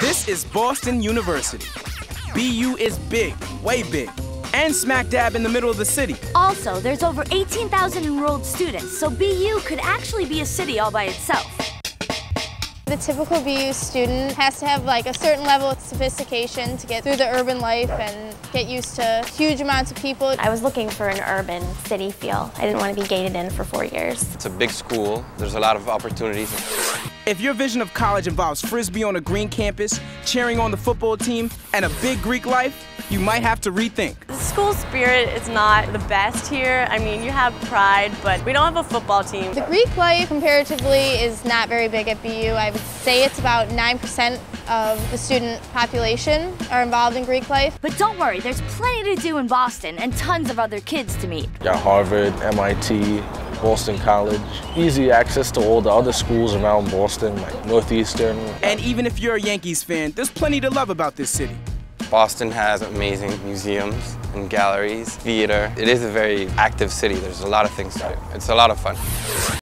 This is Boston University. BU is big, way big, and smack dab in the middle of the city. Also, there's over 18,000 enrolled students, so BU could actually be a city all by itself. The typical BU student has to have like a certain level of sophistication to get through the urban life and get used to huge amounts of people. I was looking for an urban city feel. I didn't want to be gated in for 4 years. It's a big school. There's a lot of opportunities. If your vision of college involves frisbee on a green campus, cheering on the football team, and a big Greek life, you might have to rethink. The school spirit is not the best here. I mean, you have pride, but we don't have a football team. The Greek life, comparatively, is not very big at BU. I would say it's about 9% of the student population are involved in Greek life. But don't worry, there's plenty to do in Boston and tons of other kids to meet. You got Harvard, MIT, Boston College. Easy access to all the other schools around Boston, like Northeastern. And even if you're a Yankees fan, there's plenty to love about this city. Boston has amazing museums and galleries, theater. It is a very active city. There's a lot of things to do. It's a lot of fun.